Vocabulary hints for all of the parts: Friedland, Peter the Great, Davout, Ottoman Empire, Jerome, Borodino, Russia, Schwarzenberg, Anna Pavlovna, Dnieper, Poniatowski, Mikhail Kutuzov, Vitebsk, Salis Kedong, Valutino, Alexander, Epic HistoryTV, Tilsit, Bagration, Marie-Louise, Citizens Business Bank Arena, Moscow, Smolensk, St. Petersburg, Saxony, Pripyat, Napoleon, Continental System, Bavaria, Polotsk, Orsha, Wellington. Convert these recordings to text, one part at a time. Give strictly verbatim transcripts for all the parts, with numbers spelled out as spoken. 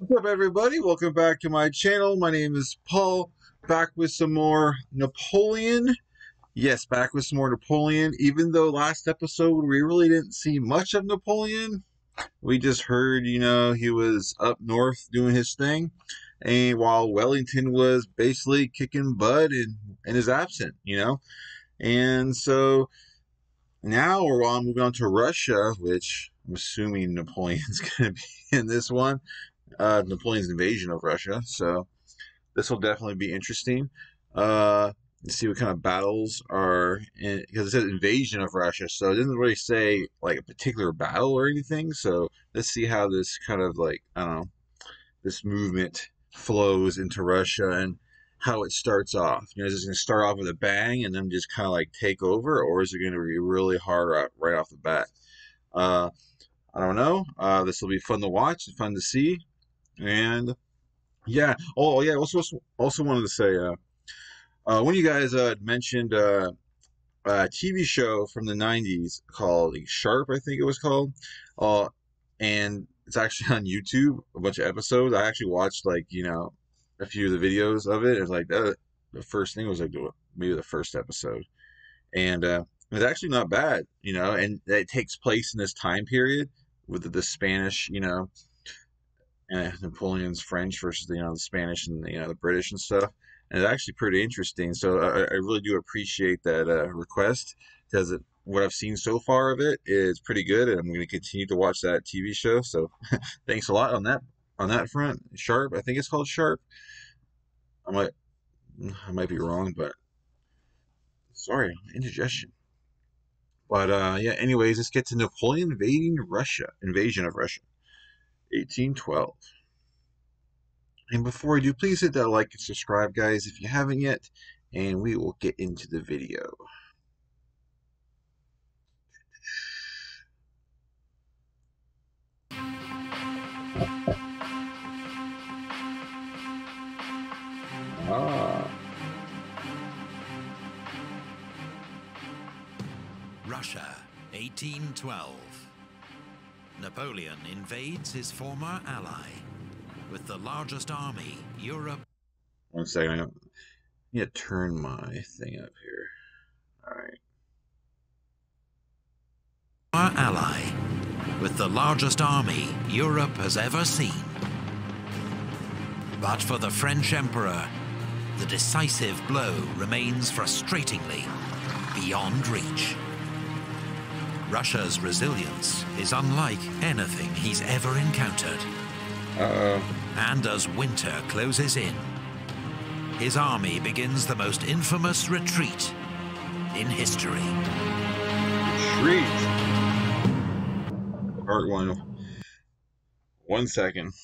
What's up, everybody? Welcome back to my channel. My name is Paul, back with some more Napoleon. Yes, back with some more Napoleon. Even though last episode we really didn't see much of Napoleon, we just heard, you know, he was up north doing his thing, and while Wellington was basically kicking butt and, and is absent, you know. And so now we're on moving on to Russia, which I'm assuming Napoleon's going to be in this one. Uh, Napoleon's invasion of Russia, so this will definitely be interesting. Uh, let's see what kind of battles are in, because it says invasion of Russia, so it doesn't really say like a particular battle or anything. So let's see how this kind of like I don't know this movement flows into Russia and how it starts off. You know, is it going to start off with a bang and then just kind of like take over, or is it going to be really hard right off the bat? Uh, I don't know. Uh, this will be fun to watch and fun to see. And yeah, oh yeah, also also wanted to say uh uh one of you guys uh mentioned uh a T V show from the nineties called Sharp, I think it was called, uh and it's actually on YouTube, a bunch of episodes. I actually watched like, you know, a few of the videos of it. It was like that, the first thing was like maybe the first episode, and uh it's actually not bad, you know. And it takes place in this time period with the, the Spanish, you know, Uh, Napoleon's French versus the, you know, the Spanish and the, you know, the British and stuff, and it's actually pretty interesting. So I, I really do appreciate that uh, request, because it, what I've seen so far of it is pretty good, and I'm going to continue to watch that T V show. So thanks a lot on that on that front. Sharp, I think it's called Sharp. I might I might be wrong, but sorry, indigestion. But uh, yeah, anyways, let's get to Napoleon invading Russia, invasion of Russia. eighteen twelve. And before I do, please hit that like and subscribe, guys, if you haven't yet, and we will get into the video. Ah. Russia, eighteen twelve. Napoleon invades his former ally with the largest army Europe. One second, I need to turn my thing up here. All right. Our ally with the largest army Europe has ever seen. But for the French Emperor, the decisive blow remains frustratingly beyond reach. Russia's resilience is unlike anything he's ever encountered. Uh-oh. And as winter closes in, his army begins the most infamous retreat in history. Retreat. Part one. One second.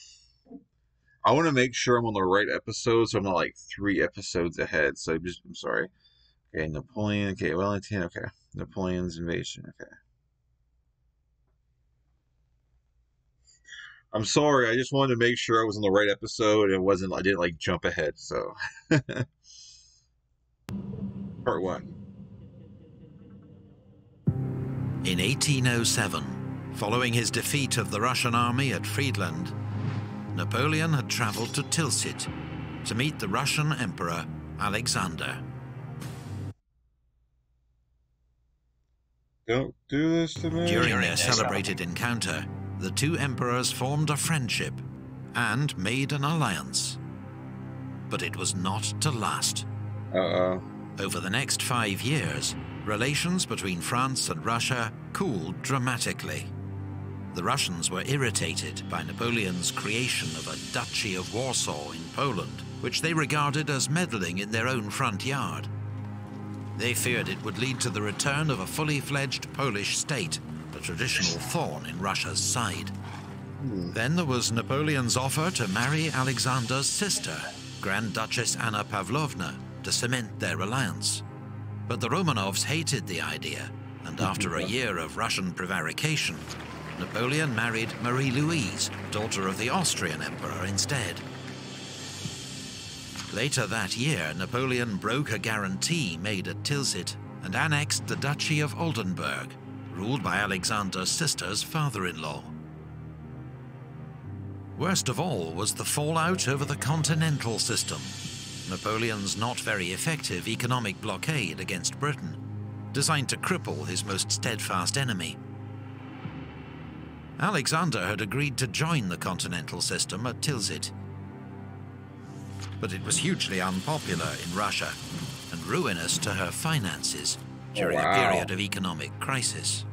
I want to make sure I'm on the right episode, so I'm not like three episodes ahead. So I'm just, I'm sorry. Okay, Napoleon. Okay, Wellington. Okay, Napoleon's invasion. Okay. I'm sorry, I just wanted to make sure I was on the right episode and it wasn't, I didn't like jump ahead, so. Part one. In eighteen oh seven, following his defeat of the Russian army at Friedland, Napoleon had traveled to Tilsit to meet the Russian Emperor Alexander. Don't do this to me. During their celebrated encounter, the two emperors formed a friendship and made an alliance. But it was not to last. Uh-oh. Over the next five years, relations between France and Russia cooled dramatically. The Russians were irritated by Napoleon's creation of a Duchy of Warsaw in Poland, which they regarded as meddling in their own front yard. They feared it would lead to the return of a fully-fledged Polish state, a traditional thorn in Russia's side. Mm. Then there was Napoleon's offer to marry Alexander's sister, Grand Duchess Anna Pavlovna, to cement their alliance. But the Romanovs hated the idea, and after a year of Russian prevarication, Napoleon married Marie-Louise, daughter of the Austrian emperor, instead. Later that year, Napoleon broke a guarantee made at Tilsit and annexed the Duchy of Oldenburg, ruled by Alexander's sister's father-in-law. Worst of all was the fallout over the Continental System, Napoleon's not very effective economic blockade against Britain, designed to cripple his most steadfast enemy. Alexander had agreed to join the Continental System at Tilsit, but it was hugely unpopular in Russia and ruinous to her finances during wow. a period of economic crisis.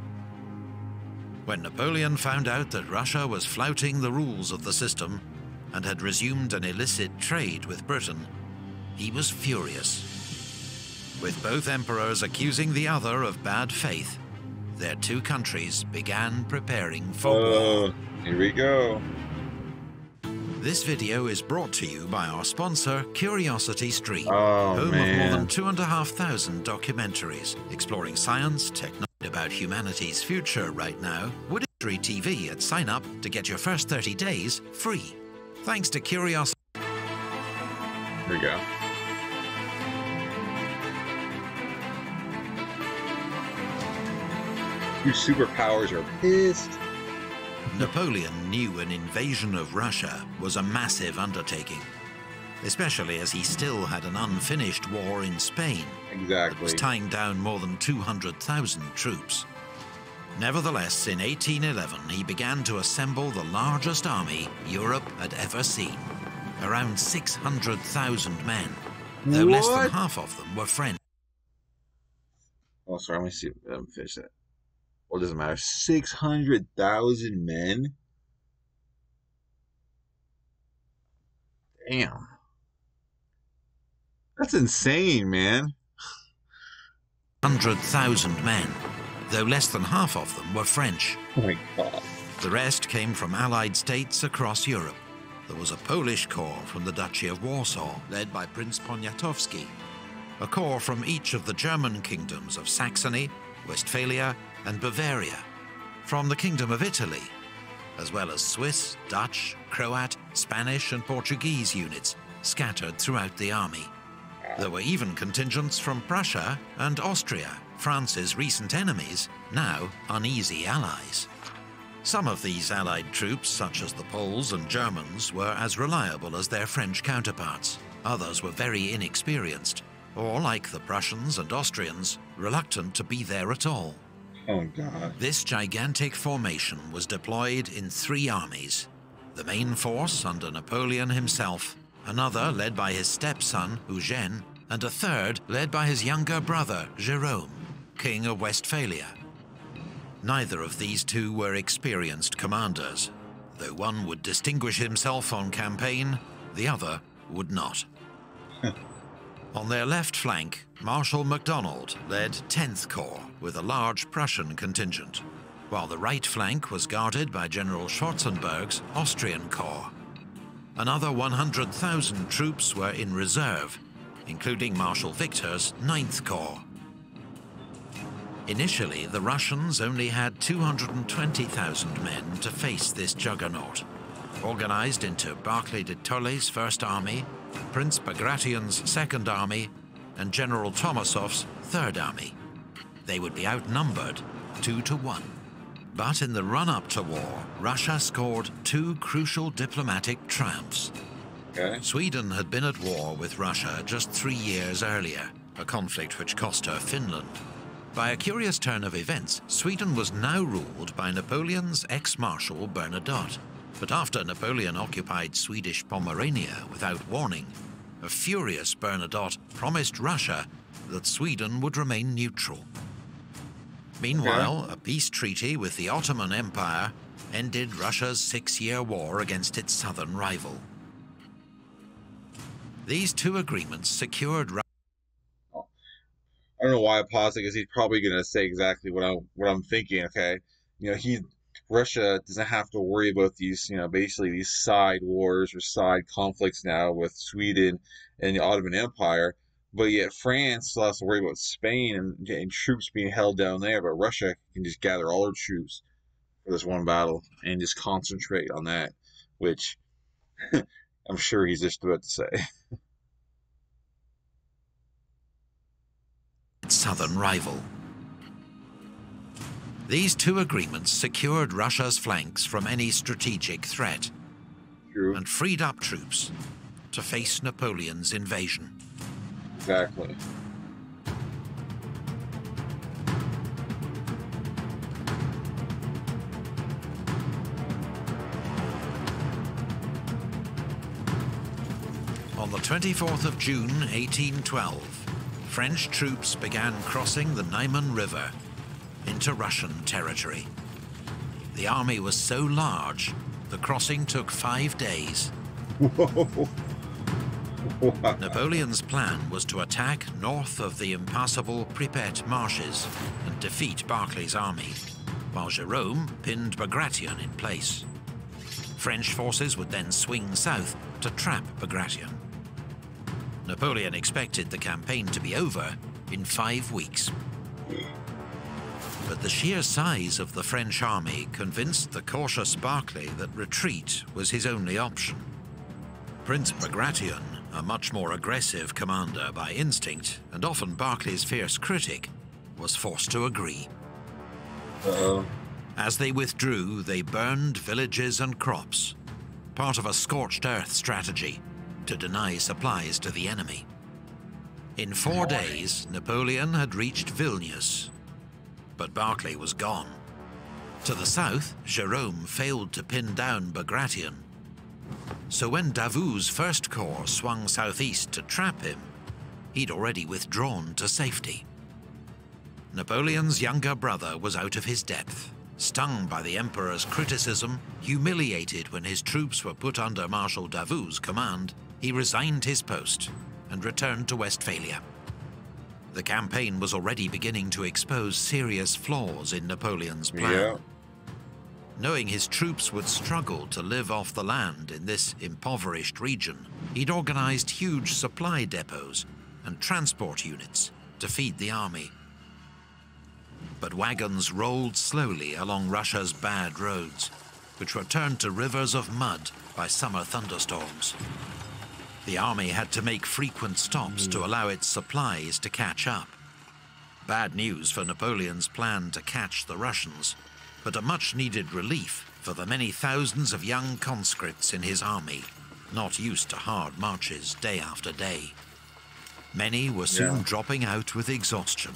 When Napoleon found out that Russia was flouting the rules of the system and had resumed an illicit trade with Britain, he was furious. With both emperors accusing the other of bad faith, their two countries began preparing for war. Uh, here we go. This video is brought to you by our sponsor, Curiosity Stream, oh, home man. of more than two and a half thousand documentaries exploring science, technology, about humanity's future right now. Would History T V at sign up to get your first thirty days free. Thanks to Curiosity. Here we go. Your superpowers are pissed. Napoleon knew an invasion of Russia was a massive undertaking, especially as he still had an unfinished war in Spain. Exactly. That was tying down more than two hundred thousand troops. Nevertheless, in eighteen eleven, he began to assemble the largest army Europe had ever seen, around six hundred thousand men, though what? less than half of them were French. Oh, sorry, let me see, let me finish that. Well, it doesn't matter. six hundred thousand men? Damn. That's insane, man. one hundred thousand men, though less than half of them were French. Oh my God. The rest came from Allied states across Europe. There was a Polish corps from the Duchy of Warsaw, led by Prince Poniatowski, a corps from each of the German kingdoms of Saxony, Westphalia, and Bavaria, from the Kingdom of Italy, as well as Swiss, Dutch, Croat, Spanish, and Portuguese units scattered throughout the army. There were even contingents from Prussia and Austria, France's recent enemies, now uneasy allies. Some of these Allied troops, such as the Poles and Germans, were as reliable as their French counterparts. Others were very inexperienced, or, like the Prussians and Austrians, reluctant to be there at all. Oh, God. This gigantic formation was deployed in three armies. The main force under Napoleon himself, another led by his stepson, Eugène, and a third led by his younger brother, Jerome, King of Westphalia. Neither of these two were experienced commanders, though one would distinguish himself on campaign, the other would not. On their left flank, Marshal MacDonald led tenth Corps with a large Prussian contingent, while the right flank was guarded by General Schwarzenberg's Austrian Corps. Another one hundred thousand troops were in reserve, including Marshal Victor's ninth Corps. Initially, the Russians only had two hundred twenty thousand men to face this juggernaut, organized into Barclay de Tolly's First Army, Prince Bagration's Second Army, and General Tomasov's Third Army. They would be outnumbered two to one. But in the run-up to war, Russia scored two crucial diplomatic triumphs. Okay. Sweden had been at war with Russia just three years earlier, a conflict which cost her Finland. By a curious turn of events, Sweden was now ruled by Napoleon's ex-marshal Bernadotte. But after Napoleon occupied Swedish Pomerania without warning, a furious Bernadotte promised Russia that Sweden would remain neutral. Meanwhile, a peace treaty with the Ottoman Empire ended Russia's six-year war against its southern rival. These two agreements secured Russia. I don't know why I paused it, because he's probably going to say exactly what, I, what I'm thinking, okay? You know, he... Russia doesn't have to worry about these, you know, basically these side wars or side conflicts now with Sweden and the Ottoman Empire, but yet France still has to worry about Spain and, and troops being held down there, but Russia can just gather all her troops for this one battle and just concentrate on that, which I'm sure he's just about to say. Southern rival. These two agreements secured Russia's flanks from any strategic threat. True. And freed up troops to face Napoleon's invasion. Exactly. On the twenty-fourth of June, eighteen twelve, French troops began crossing the Niemen River into Russian territory. The army was so large, the crossing took five days. Whoa. Wow. Napoleon's plan was to attack north of the impassable Pripyat marshes and defeat Barclay's army, while Jerome pinned Bagration in place. French forces would then swing south to trap Bagration. Napoleon expected the campaign to be over in five weeks. But the sheer size of the French army convinced the cautious Barclay that retreat was his only option. Prince Bagration, a much more aggressive commander by instinct, and often Barclay's fierce critic, was forced to agree. Uh-oh. As they withdrew, they burned villages and crops, part of a scorched earth strategy to deny supplies to the enemy. In four days, Napoleon had reached Vilnius, but Barclay was gone. To the south, Jerome failed to pin down Bagration. So when Davout's First Corps swung southeast to trap him, he'd already withdrawn to safety. Napoleon's younger brother was out of his depth, stung by the Emperor's criticism, humiliated when his troops were put under Marshal Davout's command. He resigned his post and returned to Westphalia. The campaign was already beginning to expose serious flaws in Napoleon's plan. Yeah. Knowing his troops would struggle to live off the land in this impoverished region, he'd organized huge supply depots and transport units to feed the army. But wagons rolled slowly along Russia's bad roads, which were turned to rivers of mud by summer thunderstorms. The army had to make frequent stops to allow its supplies to catch up. Bad news for Napoleon's plan to catch the Russians, but a much-needed relief for the many thousands of young conscripts in his army, not used to hard marches day after day. Many were soon yeah. dropping out with exhaustion.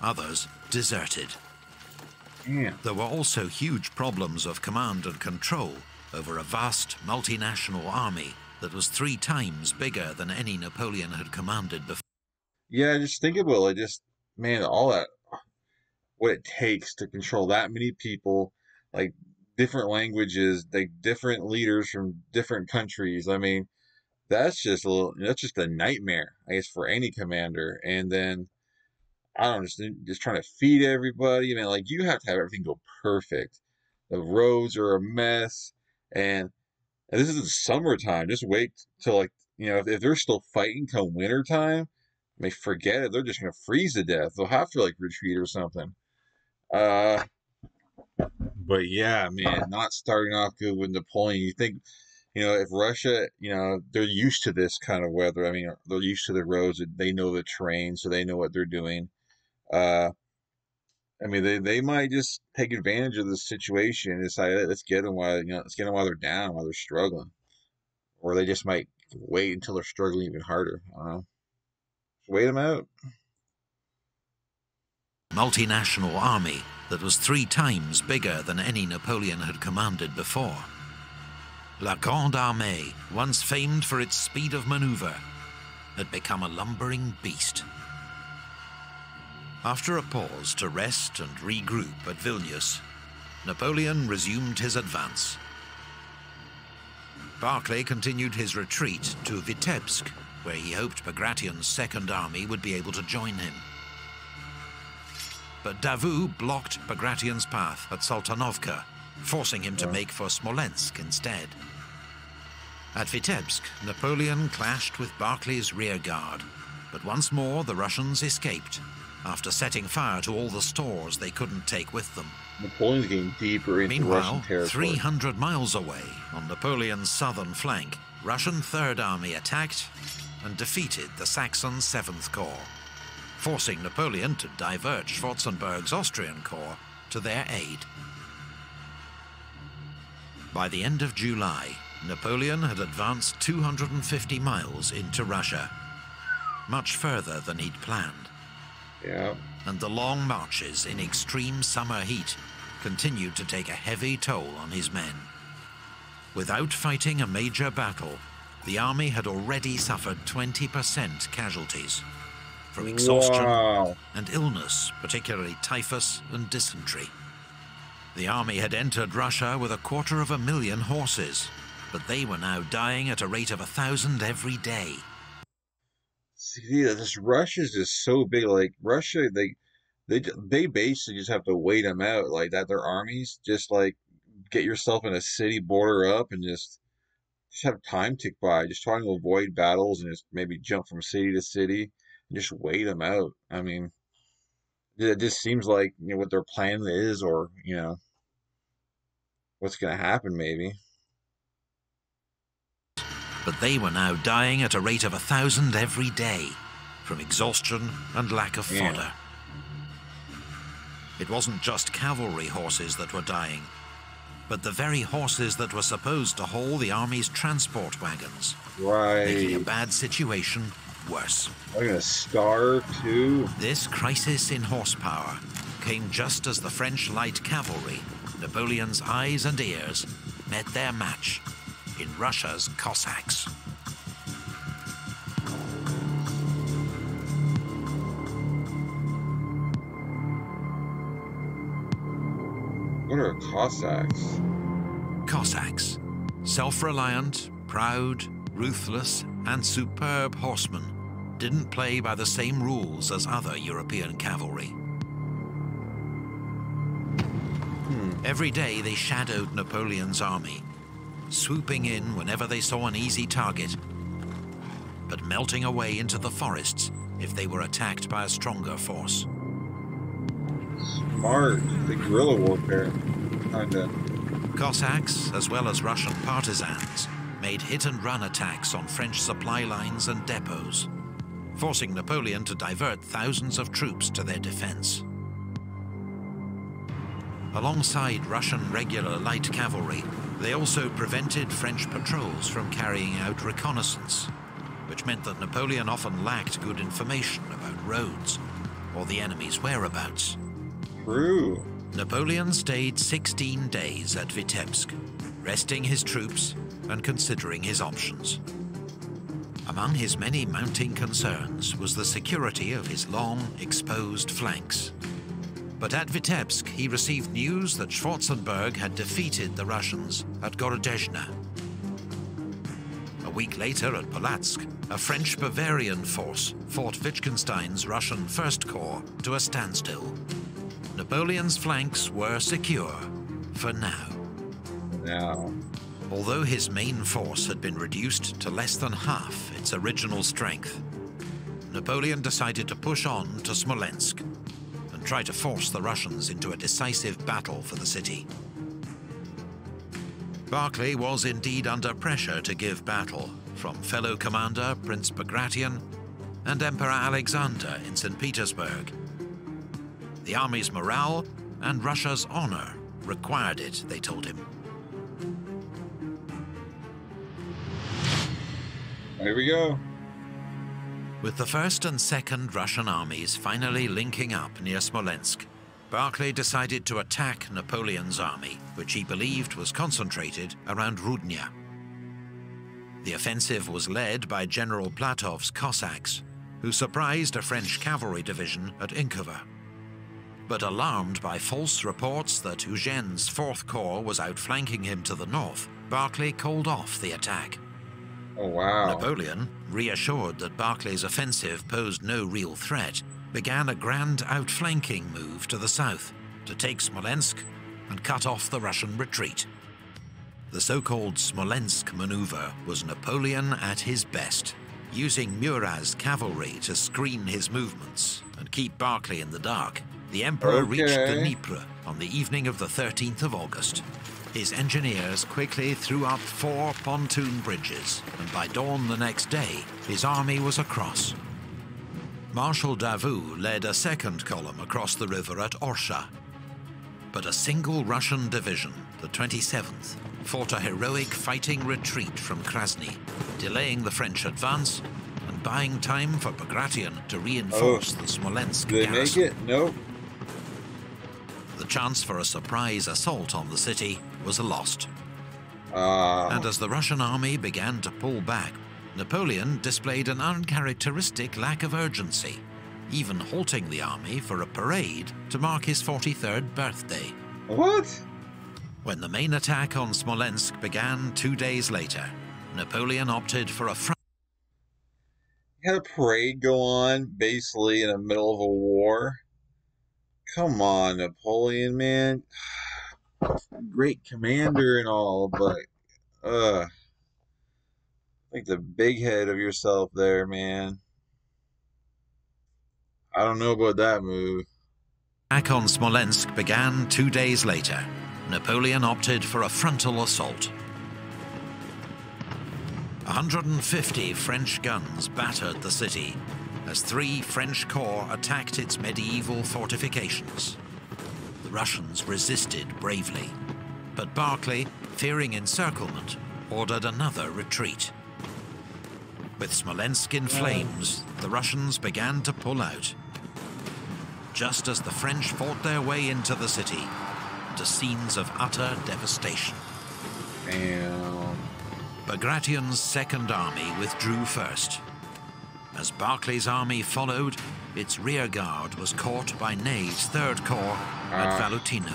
Others deserted. Yeah. There were also huge problems of command and control over a vast multinational army that was three times bigger than any Napoleon had commanded before. Yeah, just think about it. Like just, man, all that... what it takes to control that many people, like different languages, like different leaders from different countries. I mean, that's just a little, that's just a nightmare, I guess, for any commander. And then, I don't know, just, just trying to feed everybody. You know, like you have to have everything go perfect. The roads are a mess. And, and this isn't summertime. Just wait till, like, you know, if, if they're still fighting come wintertime, they forget it. They're just going to freeze to death. They'll have to, like, retreat or something. Uh, but yeah, man, not starting off good with Napoleon. You think, you know, if Russia, you know, they're used to this kind of weather. I mean, they're used to the roads. They know the terrain, so they know what they're doing. Uh, I mean, they, they might just take advantage of this situation and decide, hey, let's get them while, you know, let's get them while they're down, while they're struggling. Or they just might wait until they're struggling even harder. I don't know. Just wait them out. Multinational army that was three times bigger than any Napoleon had commanded before. La Grande Armée, once famed for its speed of maneuver, had become a lumbering beast. After a pause to rest and regroup at Vilnius, Napoleon resumed his advance. Barclay continued his retreat to Vitebsk, where he hoped Bagration's Second Army would be able to join him. But Davout blocked Bagration's path at Saltanovka, forcing him to make for Smolensk instead. At Vitebsk, Napoleon clashed with Barclay's rearguard, but once more the Russians escaped, after setting fire to all the stores they couldn't take with them. Napoleon's getting deeper into Russian territory. Meanwhile, three hundred miles away, on Napoleon's southern flank, Russian Third Army attacked and defeated the Saxon Seventh Corps, forcing Napoleon to divert Schwarzenberg's Austrian Corps to their aid. By the end of July, Napoleon had advanced two hundred fifty miles into Russia, much further than he'd planned. Yeah. And the long marches in extreme summer heat continued to take a heavy toll on his men. Without fighting a major battle, the army had already suffered twenty percent casualties from exhaustion wow. and illness, particularly typhus and dysentery. The army had entered Russia with a quarter of a million horses, but they were now dying at a rate of a thousand every day. See, this Russia is just so big. Like Russia, they, they, they basically just have to wait them out like that. Their armies just like get yourself in a city border up and just, just have time tick by. Just trying to avoid battles and just maybe jump from city to city and just wait them out. I mean, it just seems like you know what their plan is, or you know what's going to happen, maybe. But they were now dying at a rate of a thousand every day from exhaustion and lack of yeah. fodder. It wasn't just cavalry horses that were dying, but the very horses that were supposed to haul the army's transport wagons, right. making a bad situation worse. I'm gonna starve too. This crisis in horsepower came just as the French light cavalry, Napoleon's eyes and ears, met their match in Russia's Cossacks. What are Cossacks? Cossacks, self-reliant, proud, ruthless, and superb horsemen, didn't play by the same rules as other European cavalry. Hmm. Every day they shadowed Napoleon's army, swooping in whenever they saw an easy target, but melting away into the forests if they were attacked by a stronger force. Smart, the guerrilla warfare, kinda. Cossacks, as well as Russian partisans, made hit-and-run attacks on French supply lines and depots, forcing Napoleon to divert thousands of troops to their defense. Alongside Russian regular light cavalry, they also prevented French patrols from carrying out reconnaissance, which meant that Napoleon often lacked good information about roads or the enemy's whereabouts. True. Napoleon stayed sixteen days at Vitebsk, resting his troops and considering his options. Among his many mounting concerns was the security of his long, exposed flanks. But at Vitebsk, he received news that Schwarzenberg had defeated the Russians at Gorodezhna. A week later at Polotsk, a French-Bavarian force fought Wittgenstein's Russian First Corps to a standstill. Napoleon's flanks were secure for now. Now. Although his main force had been reduced to less than half its original strength, Napoleon decided to push on to Smolensk and try to force the Russians into a decisive battle for the city. Barclay was indeed under pressure to give battle from fellow commander Prince Bagration and Emperor Alexander in Saint Petersburg. The army's morale and Russia's honor required it, they told him. Here we go. With the first and second Russian armies finally linking up near Smolensk, Barclay decided to attack Napoleon's army, which he believed was concentrated around Rudnya. The offensive was led by General Platov's Cossacks, who surprised a French cavalry division at Inkovo. But alarmed by false reports that Eugène's Fourth Corps was outflanking him to the north, Barclay called off the attack. Oh, wow. Napoleon, reassured that Barclay's offensive posed no real threat, began a grand outflanking move to the south to take Smolensk and cut off the Russian retreat. The so-called Smolensk maneuver was Napoleon at his best, using Murat's cavalry to screen his movements and keep Barclay in the dark. The Emperor okay. reached the Dnieper on the evening of the thirteenth of August. His engineers quickly threw up four pontoon bridges, and by dawn the next day, his army was across. Marshal Davout led a second column across the river at Orsha. But a single Russian division, the twenty-seventh, fought a heroic fighting retreat from Krasny, delaying the French advance and buying time for Bagration to reinforce oh, the Smolensk they garrison. Make it? No. The chance for a surprise assault on the city was lost. Uh. And as the Russian army began to pull back, Napoleon displayed an uncharacteristic lack of urgency, even halting the army for a parade to mark his forty-third birthday. What? When the main attack on Smolensk began two days later, Napoleon opted for a front. He had a parade go on, basically in the middle of a war. Come on, Napoleon, man. Great commander and all, but uh like the big head of yourself there, man. I don't know about that move. Attack on Smolensk began two days later. Napoleon opted for a frontal assault. one hundred fifty French guns battered the city as three French corps attacked its medieval fortifications. The Russians resisted bravely, but Barclay, fearing encirclement, ordered another retreat. With Smolensk in flames, the Russians began to pull out. Just as the French fought their way into the city, to scenes of utter devastation. Damn. Bagration's second army withdrew first. As Barclay's army followed, its rear guard was caught by Ney's third Corps at uh. Valutino.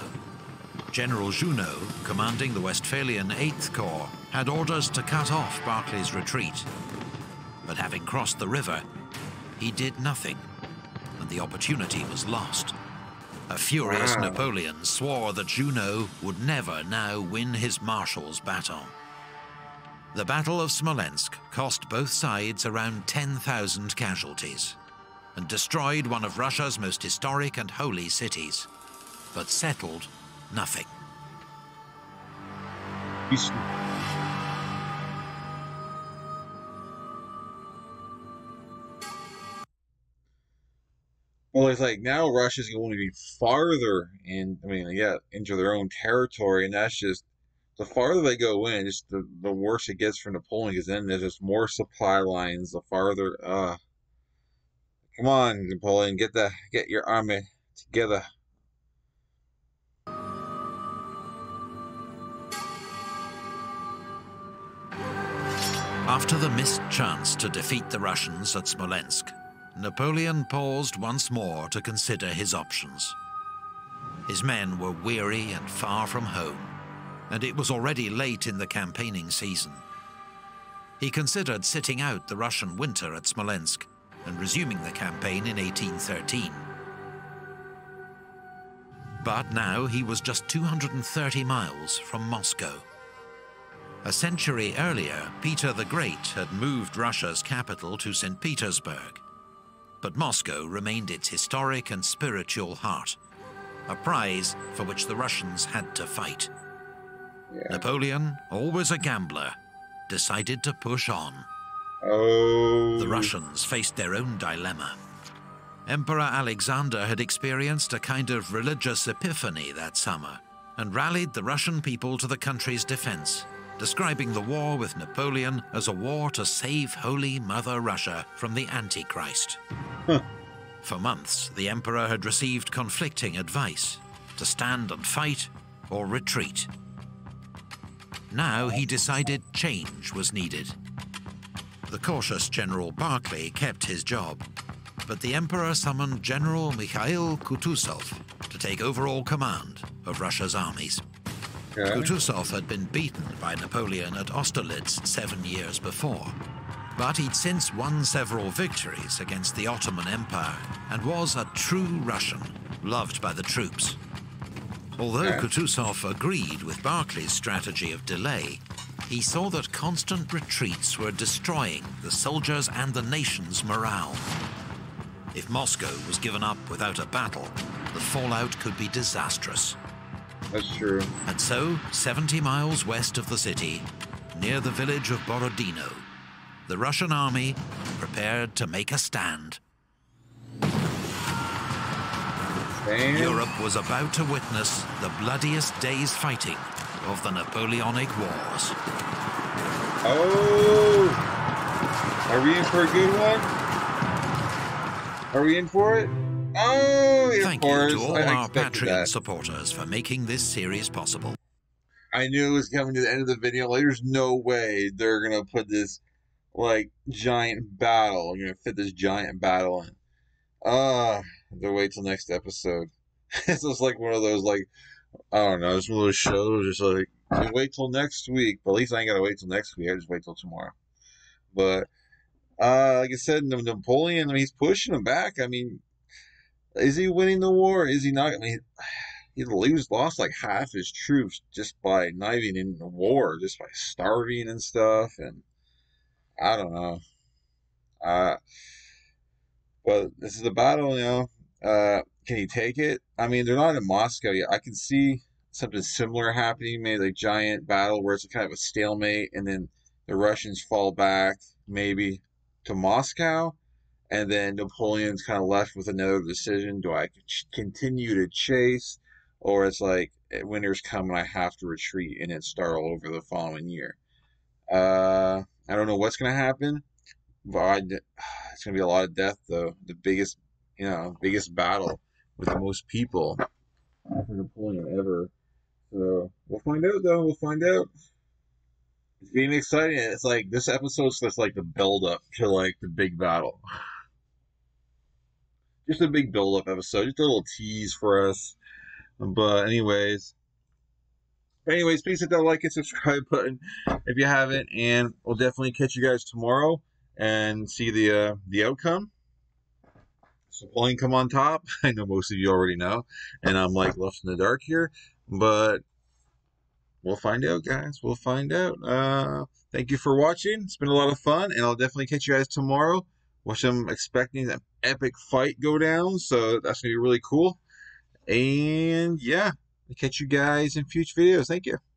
General Junot, commanding the Westphalian eighth Corps, had orders to cut off Barclay's retreat. But having crossed the river, he did nothing, and the opportunity was lost. A furious wow. Napoleon swore that Junot would never now win his marshal's baton. The Battle of Smolensk cost both sides around ten thousand casualties and destroyed one of Russia's most historic and holy cities, but settled nothing. He's Well, it's like now Russia's going to be farther in, I mean, yeah, into their own territory, and that's just, the farther they go in, just the, the worse it gets for Napoleon, because then there's just more supply lines, the farther, uh, come on, Napoleon, get the, get your army together. After the missed chance to defeat the Russians at Smolensk, Napoleon paused once more to consider his options. His men were weary and far from home, and it was already late in the campaigning season. He considered sitting out the Russian winter at Smolensk and resuming the campaign in eighteen thirteen. But now he was just two hundred thirty miles from Moscow. A century earlier, Peter the Great had moved Russia's capital to Saint Petersburg. But Moscow remained its historic and spiritual heart, a prize for which the Russians had to fight. Yeah. Napoleon, always a gambler, decided to push on. Oh. The Russians faced their own dilemma. Emperor Alexander had experienced a kind of religious epiphany that summer and rallied the Russian people to the country's defense, describing the war with Napoleon as a war to save Holy Mother Russia from the Antichrist. Huh. For months, the emperor had received conflicting advice to stand and fight or retreat. Now he decided change was needed. The cautious General Barclay kept his job, but the emperor summoned General Mikhail Kutuzov to take overall command of Russia's armies. Okay. Kutuzov had been beaten by Napoleon at Austerlitz seven years before, but he'd since won several victories against the Ottoman Empire and was a true Russian, loved by the troops. Although okay. Kutuzov agreed with Barclay's strategy of delay, he saw that constant retreats were destroying the soldiers' and the nation's morale. If Moscow was given up without a battle, the fallout could be disastrous. That's true. And so, seventy miles west of the city, near the village of Borodino, the Russian army prepared to make a stand. Damn. Europe was about to witness the bloodiest day's fighting of the Napoleonic Wars. Oh! Are we in for a good one? Are we in for it? Oh, of Thank course. you to all I our Patreon that. supporters for making this series possible. I knew it was coming to the end of the video. Like, there's no way they're going to put this, like, giant battle. You're going to fit this giant battle in. Ah, uh, they'll wait till next episode. It's just like one of those, like, I don't know, it's one of those shows. Just like, you wait till next week. But at least I ain't got to wait till next week. I just wait till tomorrow. But, uh, like I said, Napoleon, I mean, he's pushing him back. I mean, is he winning the war? Is he not? I mean, he was lost like half his troops just by not even in the war, just by starving and stuff. And I don't know. Uh, but this is the battle, you know. Uh, can he take it? I mean, they're not in Moscow yet. I can see something similar happening, maybe like giant battle where it's kind of a stalemate, and then the Russians fall back, maybe to Moscow. And then Napoleon's kind of left with another decision. Do I continue to chase? Or it's like, winter's coming, I have to retreat, and then start all over the following year. Uh, I don't know what's going to happen. But I, it's going to be a lot of death, though. The biggest, you know, biggest battle with the most people for Napoleon ever. So we'll find out, though. We'll find out. It's getting exciting. It's like, this episode's just like the build-up to, like, the big battle. Just a big build-up episode. Just a little tease for us. But anyways, anyways, please hit that like and subscribe button if you haven't, and we'll definitely catch you guys tomorrow and see the uh, the outcome. So Napoleon come on top. I know most of you already know, and I'm like left in the dark here, but we'll find out, guys. We'll find out. Uh, thank you for watching. It's been a lot of fun, and I'll definitely catch you guys tomorrow. Which I'm expecting an epic fight go down, so that's gonna be really cool. And yeah, I'll catch you guys in future videos. Thank you.